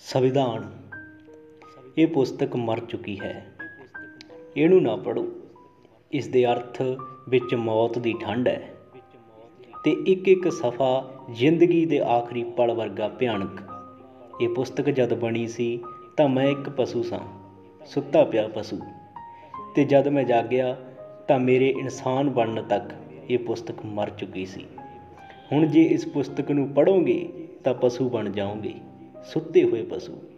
संविधान ये पुस्तक मर चुकी है, इनू ना पढ़ो। इस दे अर्थ विच मौत दी ठंड है ते एक एक सफ़ा जिंदगी दे आखिरी पल वर्गा भयानक। ये पुस्तक जद बनी सी तां मैं एक पशु सां, सुत्ता पिया पशु, ते जद मैं जागया तां मेरे इंसान बनने तक ये पुस्तक मर चुकी सी। हुण जे इस पुस्तक नूं पढ़ोगे तां पशु बन जाओगे, सुत्ते हुए पशु।